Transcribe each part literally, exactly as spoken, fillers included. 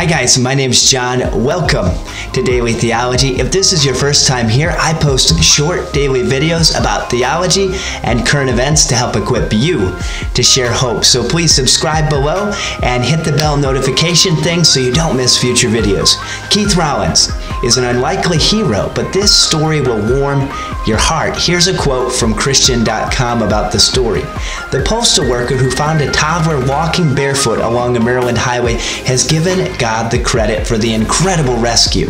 Hi guys, my name is John. Welcome to Daily Theology. If this is your first time here, I post short daily videos about theology and current events to help equip you to share hope. So please subscribe below and hit the bell notification thing so you don't miss future videos. Keith Rollins is an unlikely hero, but this story will warm your heart. Here's a quote from Christian dot com about the story. The postal worker who found a toddler walking barefoot along a Maryland highway has given God the credit for the incredible rescue.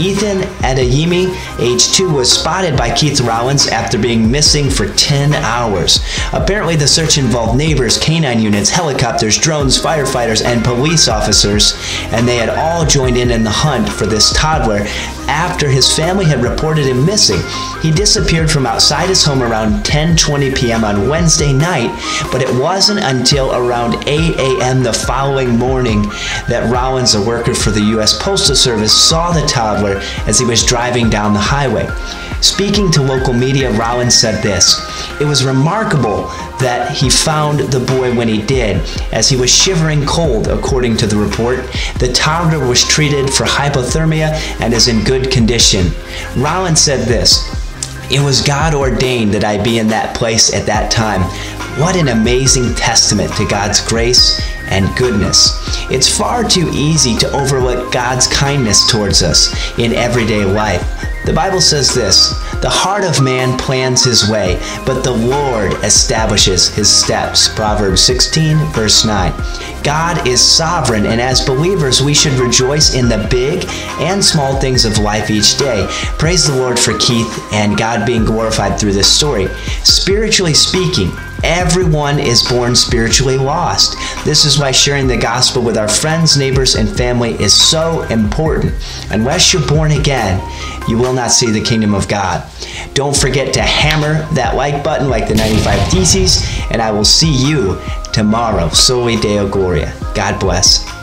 Ethan Adeyemi, age two, was spotted by Keith Rollins after being missing for ten hours. Apparently, the search involved neighbors, canine units, helicopters, drones, firefighters, and police officers, and they had all joined in in the hunt for this toddler after his family had reported him missing. He disappeared from outside his home around ten twenty p m on Wednesday night, but it wasn't until around eight a m the following morning that Rollins, a worker for the U S Postal Service, saw the toddler as he was driving down the highway. Speaking to local media, Rollins said this: "It was remarkable that he found the boy when he did, as he was shivering cold, according to the report. The toddler was treated for hypothermia and is in good condition." Rollins said this: "It was God ordained that I be in that place at that time. What an amazing testament to God's grace and goodness." It's far too easy to overlook God's kindness towards us in everyday life. The Bible says this: "The heart of man plans his way, but the Lord establishes his steps." Proverbs sixteen, verse nine. God is sovereign, and as believers, we should rejoice in the big and small things of life each day. Praise the Lord for Keith and God being glorified through this story. Spiritually speaking, everyone is born spiritually lost. This is why sharing the gospel with our friends, neighbors, and family is so important. Unless you're born again, you will not see the kingdom of God. Don't forget to hammer that like button like the ninety-five Theses, and I will see you tomorrow. Soli Deo Gloria. God bless.